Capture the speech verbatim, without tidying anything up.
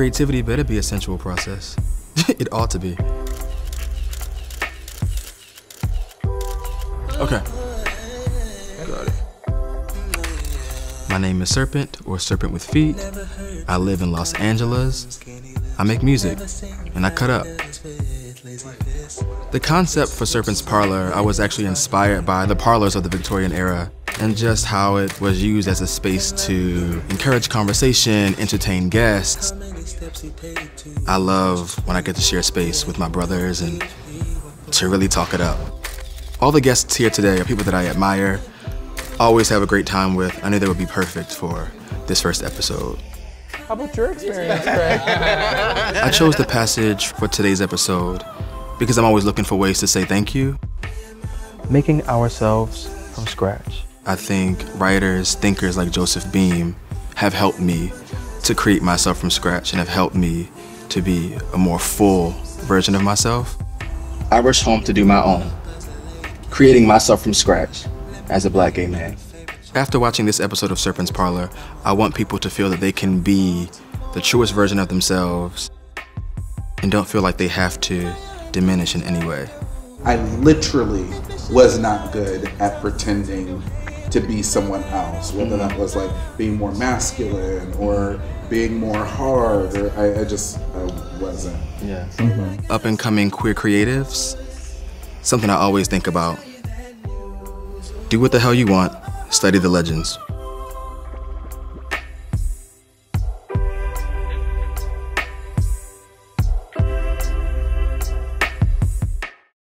Creativity better be a sensual process. It ought to be. Okay. Got it. My name is Serpent, or Serpent with Feet. I live in Los Angeles. I make music, and I cut up. The concept for Serpent's Parlor, I was actually inspired by the parlors of the Victorian era, and just how it was used as a space to encourage conversation, entertain guests. I love when I get to share space with my brothers and to really talk it up. All the guests here today are people that I admire, always have a great time with. I knew they would be perfect for this first episode. How about your experience, Greg? I chose the passage for today's episode because I'm always looking for ways to say thank you. Making ourselves from scratch. I think writers, thinkers like Joseph Beam have helped me to create myself from scratch and have helped me to be a more full version of myself. I rushed home to do my own, creating myself from scratch as a Black gay man. After watching this episode of Serpent's Parlor, I want people to feel that they can be the truest version of themselves and don't feel like they have to diminish in any way. I literally was not good at pretending to be someone else, whether that was like being more masculine or being more hard, or I, I just I wasn't. Yeah. Mm-hmm. Up and coming queer creatives, something I always think about. Do what the hell you want, study the legends.